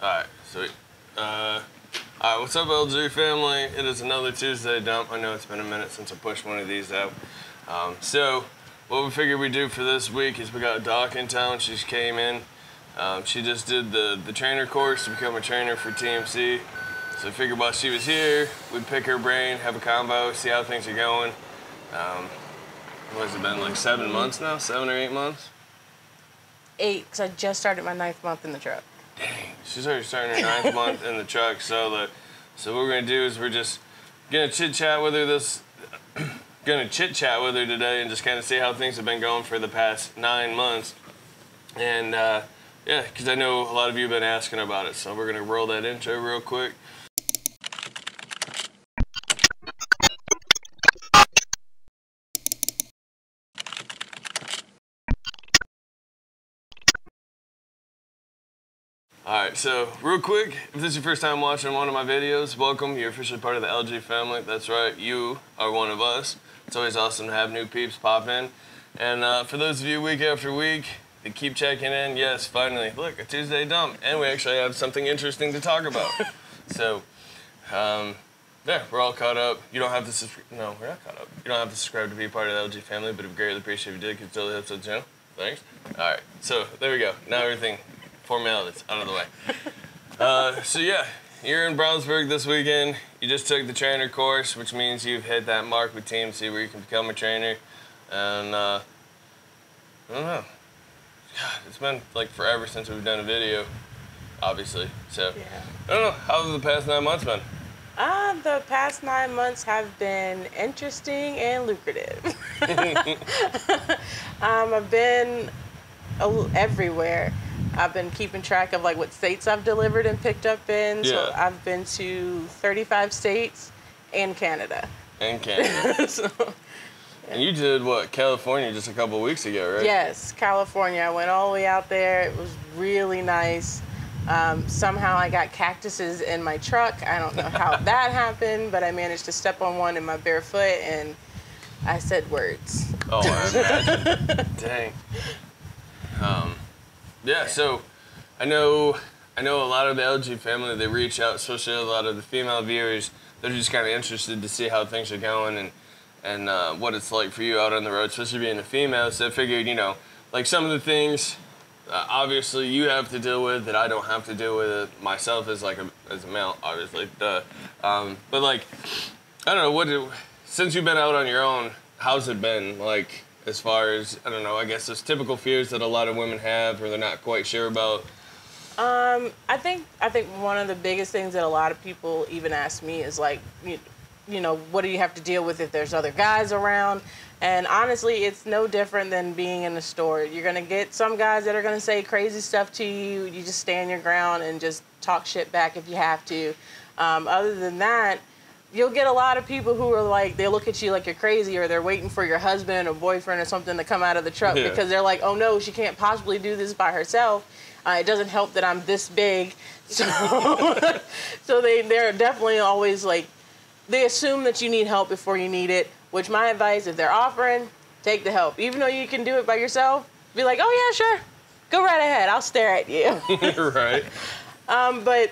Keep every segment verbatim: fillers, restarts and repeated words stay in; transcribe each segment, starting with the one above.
Alright, sweet. Uh, Alright, what's up, L G family? It is another Tuesday dump. I know it's been a minute since I pushed one of these out. Um, so, what we figured we'd do for this week is we got Doc in town. She just came in. Um, she just did the, the trainer course to become a trainer for T M C. So I figured while she was here, we'd pick her brain, have a convo, see how things are going. Um, what has it been, like seven months now? Seven or eight months? Eight, because I just started my ninth month in the truck. Dang, she's already starting her ninth month in the truck. So the, so what we're gonna do is we're just gonna chit chat with her this, gonna chit chat with her today, and just kind of see how things have been going for the past nine months. And uh, yeah, because I know a lot of you have been asking about it. So we're gonna roll that intro real quick. Alright, so real quick, if this is your first time watching one of my videos, welcome. You're officially part of the L G family. That's right, you are one of us. It's always awesome to have new peeps pop in. And uh, for those of you week after week that keep checking in, yes, finally, look, a Tuesday dump. And we actually have something interesting to talk about. So, um, yeah, we're all caught up. You don't have to subscribe. No, we're not caught up. You don't have to subscribe to be part of the L G family, but it would be greatly appreciated if you did, because it's still the episode channel. Thanks. Alright, so there we go. Now everything. Formalities out of the way. Uh, so yeah, you're in Brownsburg this weekend. You just took the trainer course, which means you've hit that mark with T M C where you can become a trainer. And uh, I don't know. God, it's been like forever since we've done a video, obviously. So yeah. I don't know. How have the past nine months been? Uh, the past nine months have been interesting and lucrative. um, I've been everywhere. I've been keeping track of like what states I've delivered and picked up in. Yeah. So I've been to thirty-five states and Canada. And Canada. So, yeah. And you did what, California just a couple of weeks ago, right? Yes, California. I went all the way out there. It was really nice. Um, somehow I got cactuses in my truck. I don't know how that happened, but I managed to step on one in my bare foot and I said words. Oh, I imagine. Dang. Um. Yeah, so I know I know a lot of the L G family, they reach out, especially a lot of the female viewers. They're just kind of interested to see how things are going and, and uh, what it's like for you out on the road, especially being a female. So I figured, you know, like some of the things, uh, obviously, you have to deal with that I don't have to deal with it myself as, like a, as a male, obviously. Duh. Um, but, like, I don't know, what do, since you've been out on your own, how's it been, like... as far as, I don't know, I guess those typical fears that a lot of women have or they're not quite sure about? Um, I think I think one of the biggest things that a lot of people even ask me is like, you, you know, what do you have to deal with if there's other guys around? And honestly, it's no different than being in a store. You're going to get some guys that are going to say crazy stuff to you. You just stand your ground and just talk shit back if you have to. Um, other than that, you'll get a lot of people who are like, they look at you like you're crazy or they're waiting for your husband or boyfriend or something to come out of the truck. Yeah. Because they're like, oh no, she can't possibly do this by herself. Uh, it doesn't help that I'm this big. So, so they, they're definitely always like, they assume that you need help before you need it, which my advice, if they're offering, take the help. Even though you can do it by yourself, be like, oh yeah, sure, go right ahead. I'll stare at you. Right. Um, but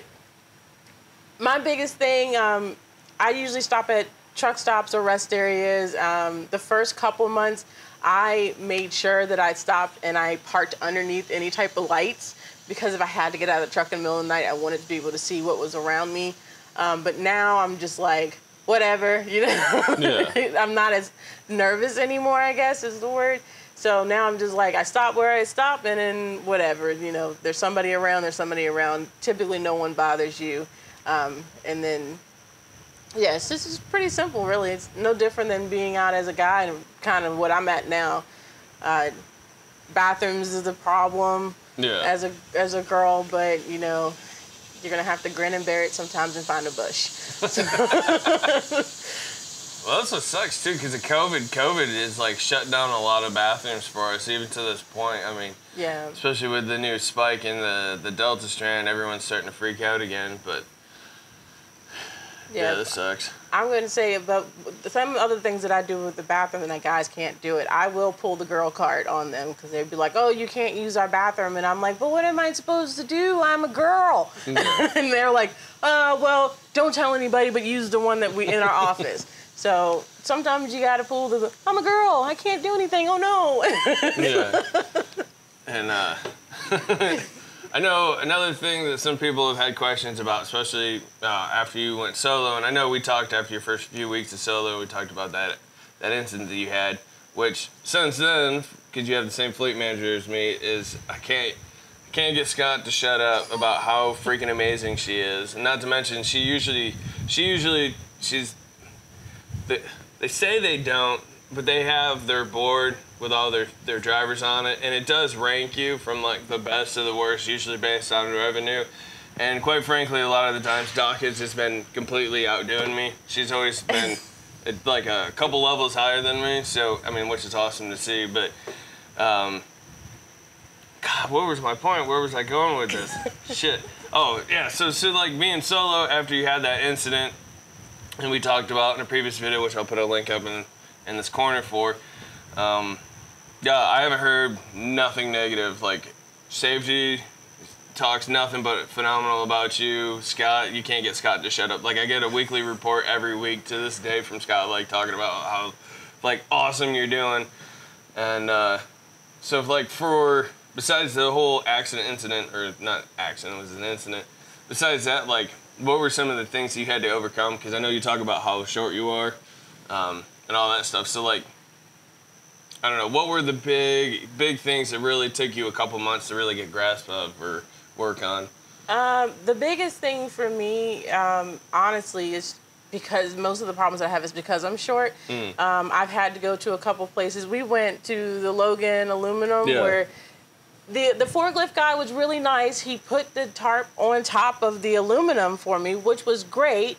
my biggest thing, um, I usually stop at truck stops or rest areas. Um, the first couple months, I made sure that I stopped and I parked underneath any type of lights because if I had to get out of the truck in the middle of the night, I wanted to be able to see what was around me. Um, but now I'm just like, whatever, you know? Yeah. I'm not as nervous anymore, I guess is the word. So now I'm just like, I stop where I stop and then whatever, you know, there's somebody around, there's somebody around. Typically no one bothers you. Um, and then... Yes, this is pretty simple, really. It's no different than being out as a guy and kind of what I'm at now. Uh, bathrooms is a problem yeah. as a as a girl, but, you know, you're going to have to grin and bear it sometimes and find a bush. So. Well, that's what sucks, too, because of COVID. COVID is, like, shut down a lot of bathrooms for us, even to this point. I mean, yeah. Especially with the new spike in the, the Delta strand, everyone's starting to freak out again, but... Yeah, yeah, this sucks. I'm going to say about some other things that I do with the bathroom and that guys can't do it. I will pull the girl card on them because they'd be like, oh, you can't use our bathroom. And I'm like, but what am I supposed to do? I'm a girl. Yeah. And they're like, uh, well, don't tell anybody, but use the one that we in our office. So sometimes you got to pull the, I'm a girl. I can't do anything. Oh, no. Yeah. And uh, I know another thing that some people have had questions about, especially uh, after you went solo, and I know we talked after your first few weeks of solo, we talked about that that incident that you had, which since then, because you have the same fleet manager as me, is I can't, I can't get Scott to shut up about how freaking amazing she is. And not to mention, she usually, she usually, she's, they, they say they don't, but they have their board with all their, their drivers on it, and it does rank you from like the best to the worst, usually based on revenue. And quite frankly, a lot of the times, Doc has just been completely outdoing me. She's always been like a couple levels higher than me, so, I mean, which is awesome to see, but, um, God, what was my point? Where was I going with this? Shit. Oh, yeah, so, so like being solo after you had that incident, and we talked about in a previous video, which I'll put a link up in in this corner for, um, yeah, I haven't heard nothing negative. Like, Safety talks nothing but phenomenal about you. Scott, you can't get Scott to shut up. Like, I get a weekly report every week to this day from Scott, like, talking about how, like, awesome you're doing. And, uh, so, if, like, for, besides the whole accident incident, or not accident, it was an incident, besides that, like, what were some of the things you had to overcome? Because I know you talk about how short you are, um, and all that stuff. So, like, I don't know, what were the big, big things that really took you a couple months to really get grasp of or work on? Um, the biggest thing for me, um, honestly, is because most of the problems I have is because I'm short. Mm. Um, I've had to go to a couple places. We went to the Logan Aluminum, yeah, where the, the forklift guy was really nice. He put the tarp on top of the aluminum for me, which was great.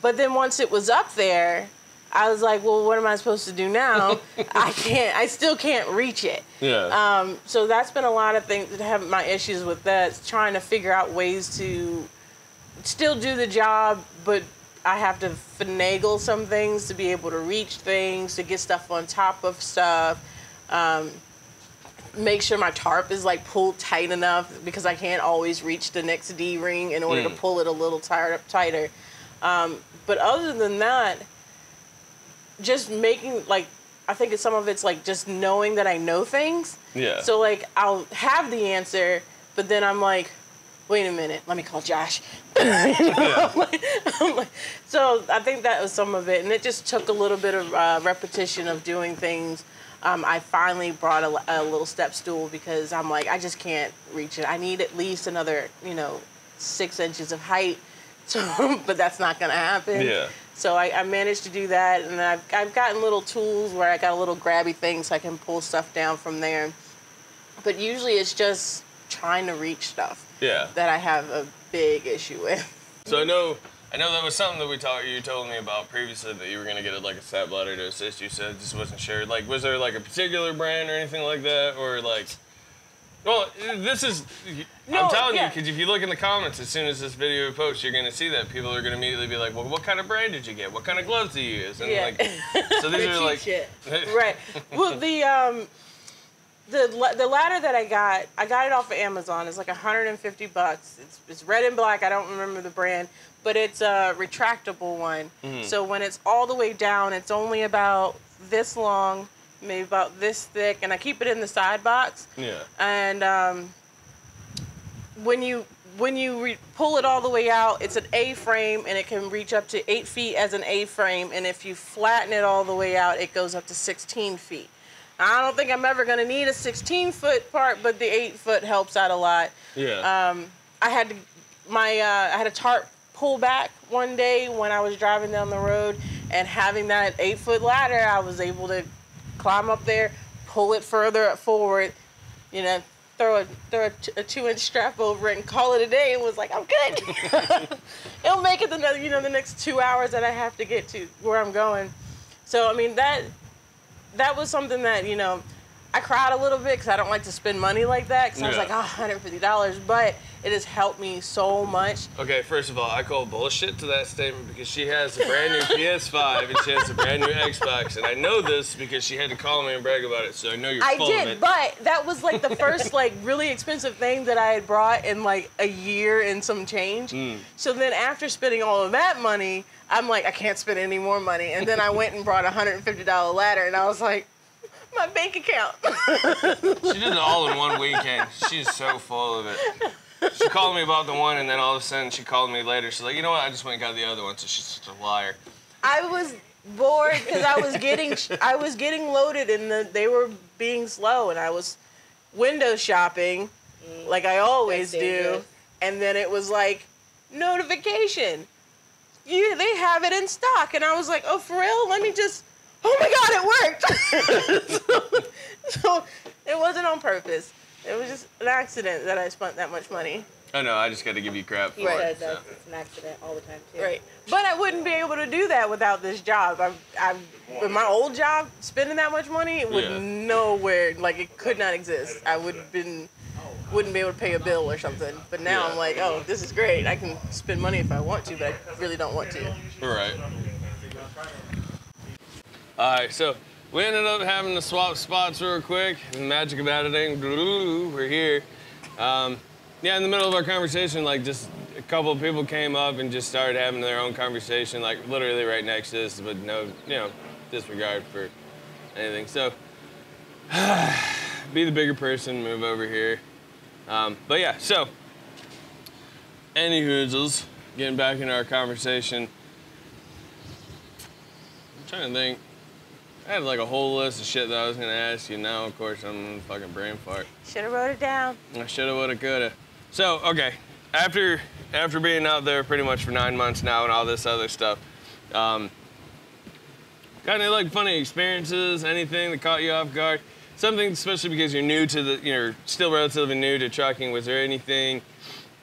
But then once it was up there, I was like, well, what am I supposed to do now? I can't, I still can't reach it. Yeah. Um, so that's been a lot of things that have my issues with that, trying to figure out ways to still do the job, but I have to finagle some things to be able to reach things, to get stuff on top of stuff, um, make sure my tarp is like pulled tight enough because I can't always reach the next D ring in order mm. to pull it a little tighter, tighter. Um, but other than that, just making, like, I think it's some of it's, like, just knowing that I know things. Yeah. So, like, I'll have the answer, but then I'm like, wait a minute, let me call Josh. You know? Yeah. I'm like, I'm like, so I think that was some of it. And it just took a little bit of uh, repetition of doing things. Um, I finally brought a, a little step stool because I'm like, I just can't reach it. I need at least another, you know, six inches of height. So, but that's not going to happen. Yeah. So I, I managed to do that, and I've, I've gotten little tools where I got a little grabby thing so I can pull stuff down from there. But usually it's just trying to reach stuff, yeah, that I have a big issue with. So I know I know that was something that we talked, you told me about previously, that you were going to get a, like a step ladder to assist you, so I just wasn't sure. Like, was there like a particular brand or anything like that, or like... Well, this is, no, I'm telling yeah. you, because if you look in the comments, as soon as this video posts, you're going to see that. People are going to immediately be like, well, what kind of brand did you get? What kind of gloves do you use? And yeah. like, so these are like... Shit. Right. Well, the, um, the, the ladder that I got, I got it off of Amazon. It's like a hundred fifty bucks. It's, it's red and black. I don't remember the brand, but it's a retractable one. Mm-hmm. So when it's all the way down, it's only about this long, maybe about this thick, and I keep it in the side box. Yeah. And um, when you when you re pull it all the way out, it's an A-frame, and it can reach up to eight feet as an A-frame. And if you flatten it all the way out, it goes up to sixteen feet. Now, I don't think I'm ever gonna need a sixteen foot part, but the eight foot helps out a lot. Yeah. Um, I had to, my uh, I had a tarp pull back one day when I was driving down the road, and having that eight foot ladder, I was able to climb up there, pull it further forward, you know, throw a throw a, t a two inch strap over it, and call it a day. It was like, I'm good. It'll make it the you know the next two hours that I have to get to where I'm going. So I mean that that was something that you know I cried a little bit because I don't like to spend money like that because yeah. I was like, oh, one hundred fifty dollars, but it has helped me so much. Okay, first of all, I call bullshit to that statement because she has a brand new P S five and she has a brand new Xbox, and I know this because she had to call me and brag about it, so I know you're full of it. I did, but that was like the first like really expensive thing that I had brought in like a year and some change. Mm. So then after spending all of that money, I'm like, I can't spend any more money, and then I went and brought a one hundred fifty dollar ladder, and I was like, my bank account. She did it all in one weekend. She's so full of it. She called me about the one, and then all of a sudden she called me later. She's like, you know what? I just went and got the other one. So she's such a liar. I was bored because I was getting I was getting loaded, and the, they were being slow, and I was window shopping, mm, like I always do. And then it was like notification. Yeah, they have it in stock, and I was like, oh, for real? Let me just. Oh my God, it worked! so, so it wasn't on purpose. It was just an accident that I spent that much money. Oh no, I just got to give you crap for right. it. So. It's an accident all the time too. Right, but I wouldn't be able to do that without this job. I've, I've, with my old job, spending that much money, it would yeah. nowhere, like it could not exist. I would been, wouldn't be able to pay a bill or something. But now yeah. I'm like, oh, this is great. I can spend money if I want to, but I really don't want to. Right. All right, so we ended up having to swap spots real quick. The magic of editing, we're here. Um, yeah, in the middle of our conversation, like just a couple of people came up and just started having their own conversation, like literally right next to us, with no, you know, disregard for anything. So be the bigger person, move over here. Um, but yeah, so any hoozles, getting back into our conversation. I'm trying to think. I had like a whole list of shit that I was gonna ask you. Now, of course, I'm fucking brain fart. Shoulda wrote it down. I shoulda, woulda, coulda. So, okay, after after being out there pretty much for nine months now and all this other stuff, um, got any like funny experiences? Anything that caught you off guard? Something, especially because you're new to the, you're still relatively new to trucking. Was there anything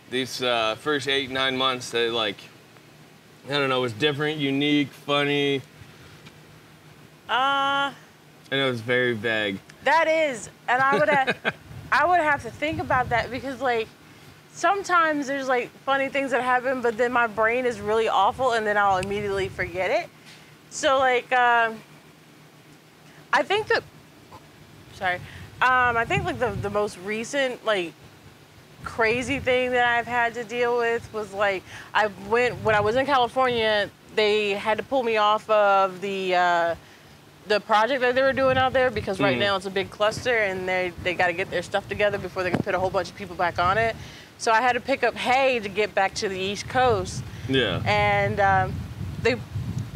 these uh, first eight, nine months that like, I don't know, was different, unique, funny? Uh, I know it's very vague. That is, and I would have, I would have to think about that because like, sometimes there's like funny things that happen, but then my brain is really awful, and then I'll immediately forget it. So like, um, I think that, sorry, um, I think like the the most recent like crazy thing that I've had to deal with was like I went when I was in California, they had to pull me off of the. Uh, the project that they were doing out there because right mm. now it's a big cluster and they, they got to get their stuff together before they can put a whole bunch of people back on it. So I had to pick up hay to get back to the East Coast. Yeah. And um, they,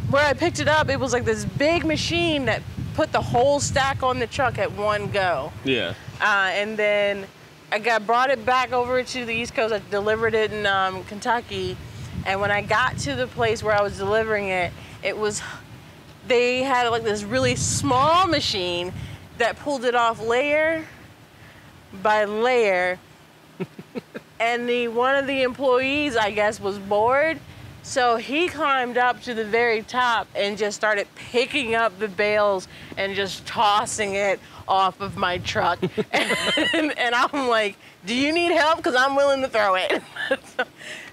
where I picked it up, it was like this big machine that put the whole stack on the truck at one go. Yeah. Uh, and then I got brought it back over to the East Coast. I delivered it in um, Kentucky. And when I got to the place where I was delivering it, it was... They had like this really small machine that pulled it off layer by layer. And the one of the employees, I guess, was bored. So he climbed up to the very top and just started picking up the bales and just tossing it off of my truck. and, and I'm like, do you need help? Because I'm willing to throw it. so,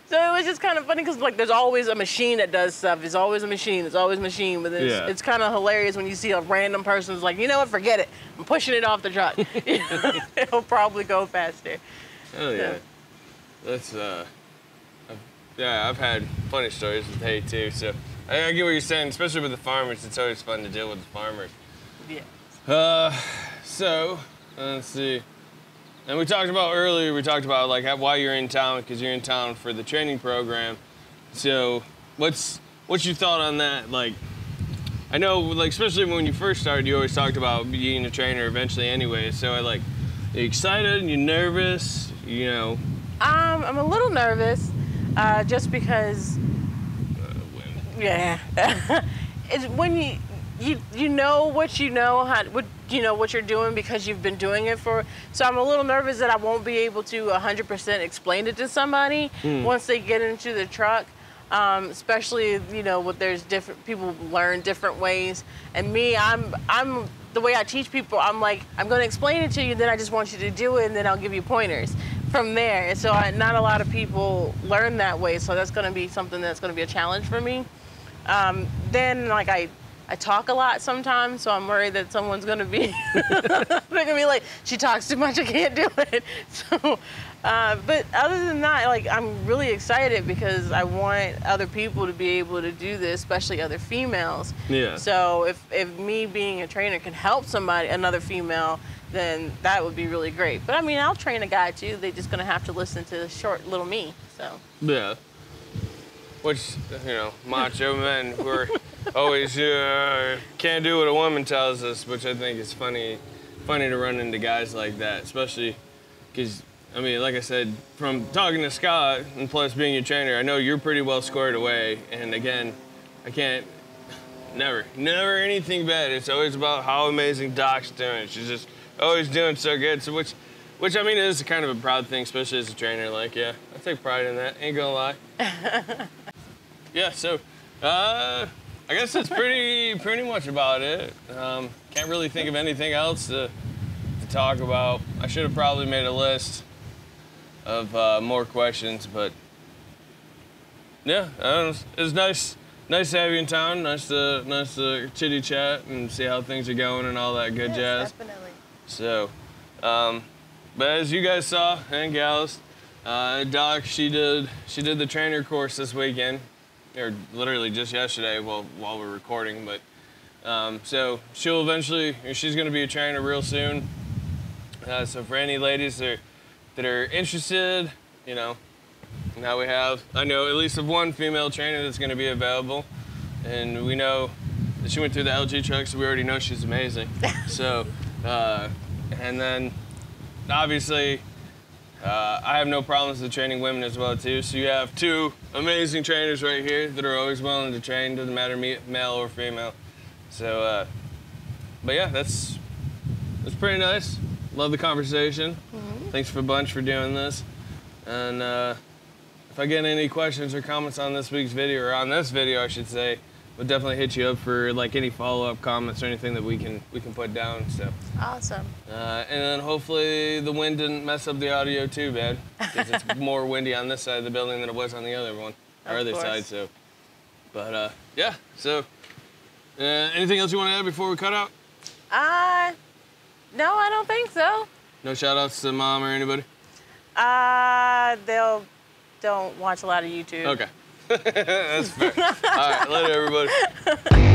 So it was just kind of funny because like there's always a machine that does stuff. It's always a machine. It's always a machine. But it's, yeah. it's kind of hilarious when you see a random person's like, you know what? Forget it. I'm pushing it off the truck. It'll probably go faster. Oh yeah, so. That's uh, I've, yeah. I've had funny stories with hay too. So I, I get what you're saying, especially with the farmers. It's always fun to deal with the farmers. Yeah. Uh, so let's see. And we talked about earlier, we talked about like how, why you're in town, because you're in town for the training program. So what's what's your thought on that? Like, I know, like, especially when you first started, you always talked about being a trainer eventually anyway. So I like, are you excited? You nervous? You know? Um, I'm a little nervous uh, just because, uh, when? yeah, it's when you, You, you know what you know, how, what, you know what you're doing because you've been doing it for, so I'm a little nervous that I won't be able to one hundred percent explain it to somebody mm. once they get into the truck, um, especially, you know, what there's different, people learn different ways. And me, I'm, I'm the way I teach people, I'm like, I'm going to explain it to you, then I just want you to do it, and then I'll give you pointers from there. And so I, not a lot of people learn that way, so that's going to be something that's going to be a challenge for me. Um, then, like, I, I talk a lot sometimes, so I'm worried that someone's going to be they're going to be like, she talks too much, I can't do it. So, uh, but other than that, like, I'm really excited because I want other people to be able to do this, especially other females. Yeah. So if, if me being a trainer can help somebody, another female, then that would be really great. But, I mean, I'll train a guy, too. They're just going to have to listen to short little me, so. Yeah. Which, you know, macho men who are always, uh, can't do what a woman tells us, which I think is funny, funny to run into guys like that, especially because, I mean, like I said, from talking to Scott and plus being your trainer, I know you're pretty well squared away. And again, I can't, never, never anything bad. It's always about how amazing Doc's doing. She's just always doing so good. So which, which I mean, it is kind of a proud thing, especially as a trainer. Like, yeah, I take pride in that. Ain't gonna lie. Yeah, so uh, I guess that's pretty pretty much about it. Um, can't really think of anything else to, to talk about. I should have probably made a list of uh, more questions, but yeah, uh, it was nice nice to have you in town. Nice to nice to chitty chat and see how things are going and all that good yes, jazz. Definitely. So, um, but as you guys saw and gals, uh, Doc she did she did the trainer course this weekend. Or literally just yesterday while, while we're recording, but um, so she'll eventually, she's gonna be a trainer real soon. Uh, so for any ladies that are, that are interested, you know, now we have, I know at least of one female trainer that's gonna be available, and we know that she went through the L G truck, so we already know she's amazing. So, uh, and then obviously, Uh, I have no problems with training women as well, too. So you have two amazing trainers right here that are always willing to train, doesn't matter male or female. So, uh, but yeah, that's, that's pretty nice. Love the conversation. Mm-hmm. Thanks for a bunch for doing this. And uh, if I get any questions or comments on this week's video, or on this video, I should say, we'll definitely hit you up for like any follow-up comments or anything that we can we can put down. So awesome. Uh, and then hopefully the wind didn't mess up the audio too bad, because it's more windy on this side of the building than it was on the other one, or other side. So, but uh, yeah. So, uh, anything else you want to add before we cut out? Uh, no, I don't think so. No shout-outs to mom or anybody. Uh, they'll don't watch a lot of YouTube. Okay. That's fair. All right, later, everybody.